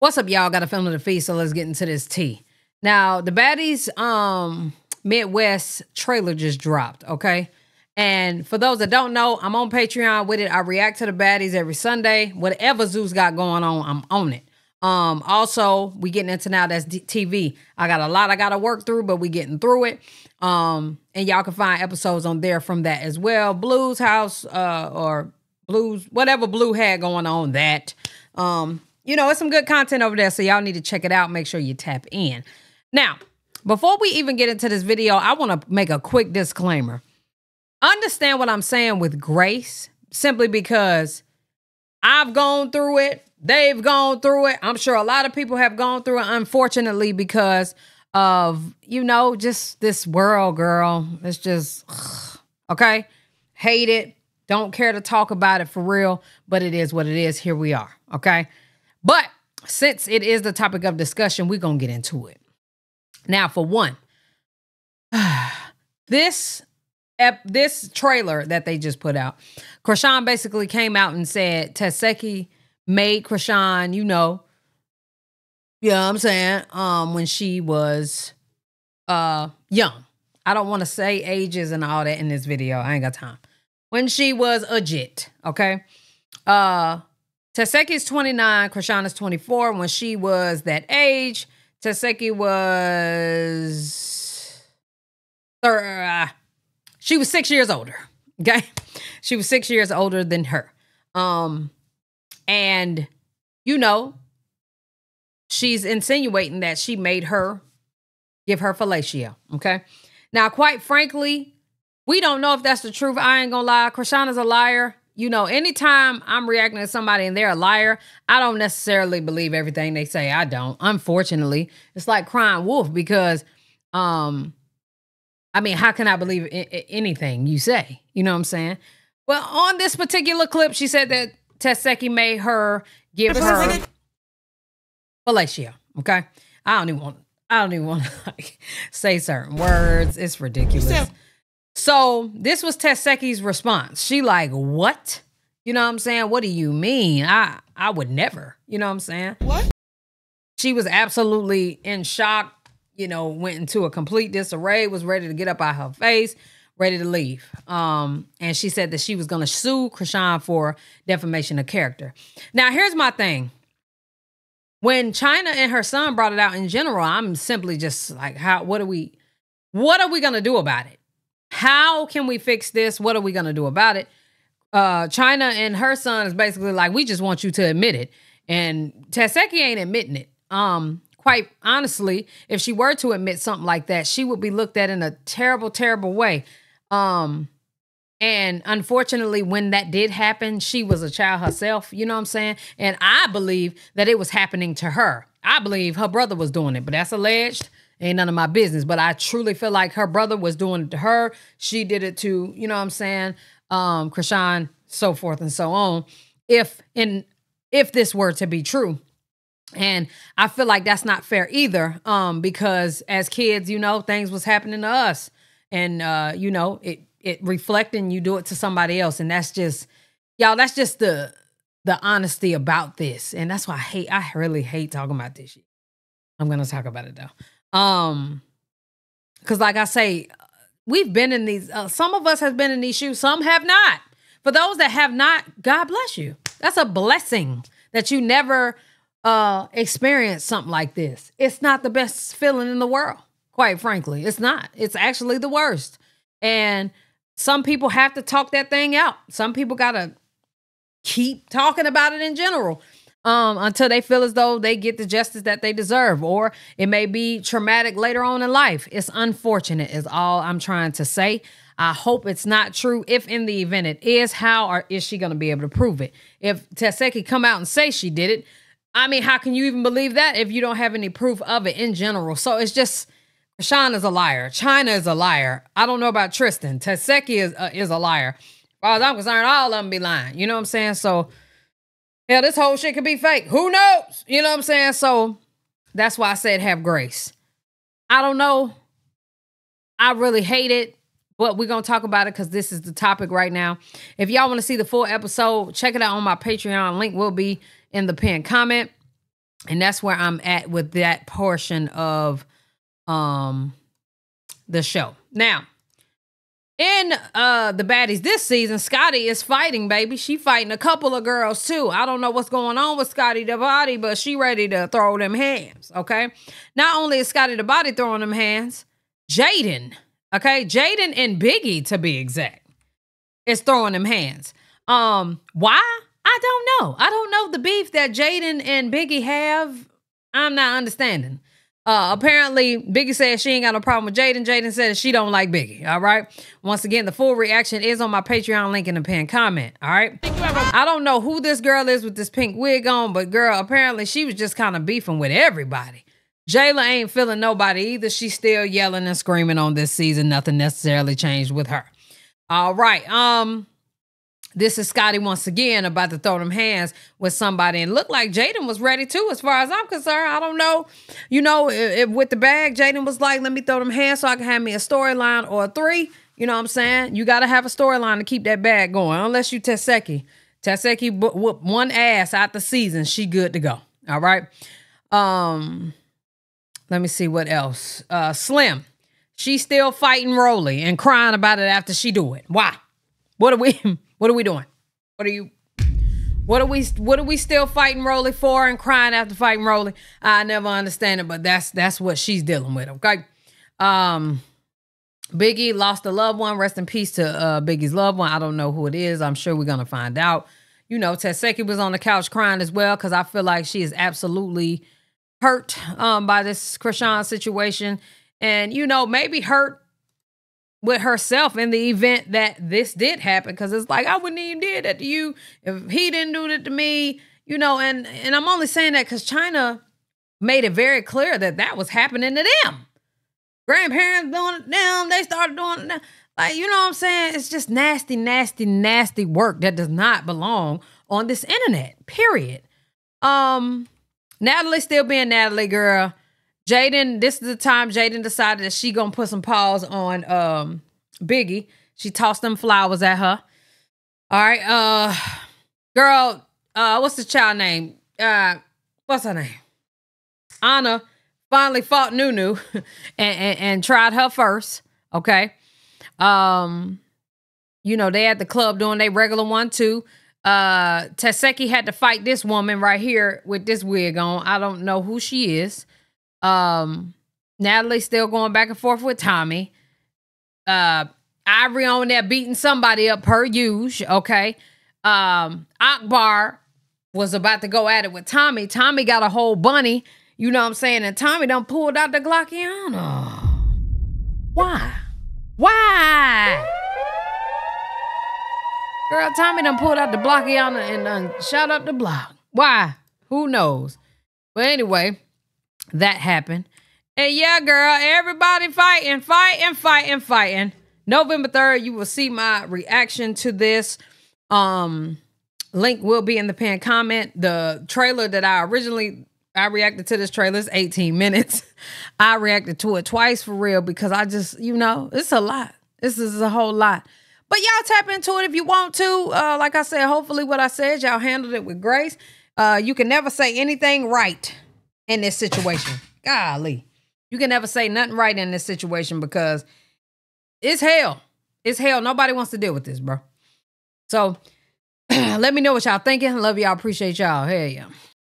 What's up, y'all? Got a film to the feed, so let's get into this tea. Now, the baddies Midwest trailer just dropped, okay? And for those that don't know, I'm on Patreon with it. I react to the baddies every Sunday. Whatever Zeus got going on, I'm on it. Also, we getting into now, that's D TV. I got a lot I got to work through, but we getting through it. And y'all can find episodes on there from that as well. Blues House or Blues, whatever Blue had going on that. You know, it's some good content over there, so y'all need to check it out. Make sure you tap in. Now, before we even get into this video, I want to make a quick disclaimer. Understand what I'm saying with grace, simply because I've gone through it. They've gone through it. I'm sure a lot of people have gone through it, unfortunately, because of, you know, just this world, girl. It's just, ugh, okay? Hate it. Don't care to talk about it for real, but it is what it is. Here we are, okay? But since it is the topic of discussion, we're going to get into it. Now, for one, this trailer that they just put out, Chrisean basically came out and said Tesehki made Chrisean, you know, yeah, I'm saying, when she was young. I don't want to say ages and all that in this video. I ain't got time. When she was a jit, okay? Tesehki is 29, Chrisean is 24. When she was that age, Tesehki was... she was 6 years older, okay? She was 6 years older than her. And, you know, she's insinuating that she made her give her fellatio, okay? Now, quite frankly, we don't know if that's the truth. I ain't gonna lie. Chrisean is a liar. You know, anytime I'm reacting to somebody and they're a liar, I don't necessarily believe everything they say. I don't. Unfortunately, it's like crying wolf because, I mean, how can I believe anything you say? You know what I'm saying? Well, on this particular clip, she said that Tesehki made her give her fellatio. Okay, I don't even want to like, say certain words. It's ridiculous. So this was Tesehki's response. She like, what? You know what I'm saying? What do you mean? I would never. You know what I'm saying? What? She was absolutely in shock, you know, went into a complete disarray, was ready to get up out her face, ready to leave. And she said that she was going to sue Chrisean for defamation of character. Now, here's my thing. When Chyna and her son brought it out in general, I'm simply just like, how? What are we going to do about it? How can we fix this? What are we going to do about it? Chyna and her son is basically like, we just want you to admit it. And Tesehki ain't admitting it. Quite honestly, if she were to admit something like that, she would be looked at in a terrible, terrible way. And unfortunately, when that did happen, she was a child herself. You know what I'm saying? And I believe that it was happening to her. I believe her brother was doing it, but that's alleged. Ain't none of my business, but I truly feel like her brother was doing it to her. She did it to, you know what I'm saying, Chrisean, so forth and so on, if this were to be true. And I feel like that's not fair either, because as kids, you know, things was happening to us. And, you know, it reflecting, you do it to somebody else. And that's just, y'all, that's just the honesty about this. And that's why I really hate talking about this shit. I'm going to talk about it, though. Because like I say, we've been in these, some of us have been in these shoes, some have not. For those that have not, God bless you. That's a blessing that you never experience something like this. It's not the best feeling in the world, quite frankly. It's not. It's actually the worst. And some people have to talk that thing out. Some people got to keep talking about it in general. Until they feel as though they get the justice that they deserve, or it may be traumatic later on in life. It's unfortunate is all I'm trying to say. I hope it's not true. If in the event it is, is she going to be able to prove it? If Tesehki come out and say she did it, I mean, how can you even believe that if you don't have any proof of it in general? So it's just, Chrisean is a liar. Chyna is a liar. I don't know about Tristan. Tesehki is a liar. As far as I'm concerned, all of them be lying. You know what I'm saying? So... yeah, this whole shit could be fake. Who knows? You know what I'm saying? So that's why I said have grace. I don't know. I really hate it, but we're going to talk about it because this is the topic right now. If y'all want to see the full episode, check it out on my Patreon. Link will be in the pinned comment. And that's where I'm at with that portion of the show. Now, in the baddies this season, Scotty is fighting, baby. She fighting a couple of girls, too. I don't know what's going on with Scotty the Body, but she ready to throw them hands, okay? Not only is Scotty the Body throwing them hands, Jaidyn, okay? Jaidyn and Biggie, to be exact, is throwing them hands. Why? I don't know. I don't know the beef that Jaidyn and Biggie have. I'm not understanding. Apparently, Biggie says she ain't got no problem with Jaidyn. Jaidyn says she don't like Biggie, all right? Once again, the full reaction is on my Patreon link in the pinned comment, all right? I don't know who this girl is with this pink wig on, but girl, apparently she was just kind of beefing with everybody. Jayla ain't feeling nobody either. She's still yelling and screaming on this season. Nothing necessarily changed with her. All right, this is Scotty once again about to throw them hands with somebody. And looked like Jaidyn was ready too, as far as I'm concerned. I don't know. You know, with the bag, Jaidyn was like, let me throw them hands so I can have me a storyline or a three. You know what I'm saying? You got to have a storyline to keep that bag going. Unless you Tesehki. Tesehki whooped one ass out the season. She good to go. All right. Let me see what else. Slim. She's still fighting Rolly and crying about it after she do it. Why? What are we doing? What are we still fighting Rolly for and crying after fighting Rolly? I never understand it, but that's what she's dealing with, okay? Biggie lost a loved one. Rest in peace to Biggie's loved one. I don't know who it is. I'm sure we're going to find out. You know, Tesehki was on the couch crying as well because I feel like she is absolutely hurt by this Chrisean situation. And, you know, maybe hurt with herself in the event that this did happen, because it's like, I wouldn't even did that to you if he didn't do that to me, you know. And I'm only saying that because Chyna made it very clear that that was happening to them. Grandparents doing it to them. They started doing it to them. Like, you know what I'm saying? It's just nasty, nasty, nasty work that does not belong on this internet, period. Natalie still being Natalie, girl. Jaidyn, this is the time Jaidyn decided that she gonna put some paws on Biggie. She tossed them flowers at her. All right, girl, what's the child name? What's her name? Anna finally fought Nunu and tried her first. Okay, you know, they at the club doing their regular 1-2. Tesehki had to fight this woman right here with this wig on. I don't know who she is. Natalie still going back and forth with Tommy. Ivory on there beating somebody up per usual, okay? Akbar was about to go at it with Tommy. Tommy got a whole bunny, you know what I'm saying? And Tommy done pulled out the Glockiana. Why? Why? Girl, Tommy done pulled out the Glockiana and done shot up the block. Why? Who knows? But anyway, that happened. And yeah, girl, everybody fighting. November 3rd, you will see my reaction to this. Link will be in the pinned comment. The trailer that I reacted to this trailer is 18 minutes. I reacted to it twice for real because I just, you know, it's a lot. This is a whole lot. But y'all tap into it if you want to. Like I said, hopefully what I said, y'all handled it with grace. You can never say anything right in this situation. Golly. You can never say nothing right in this situation because it's hell. It's hell. Nobody wants to deal with this, bro. So let me know what y'all thinking. Love y'all. Appreciate y'all. Hell yeah.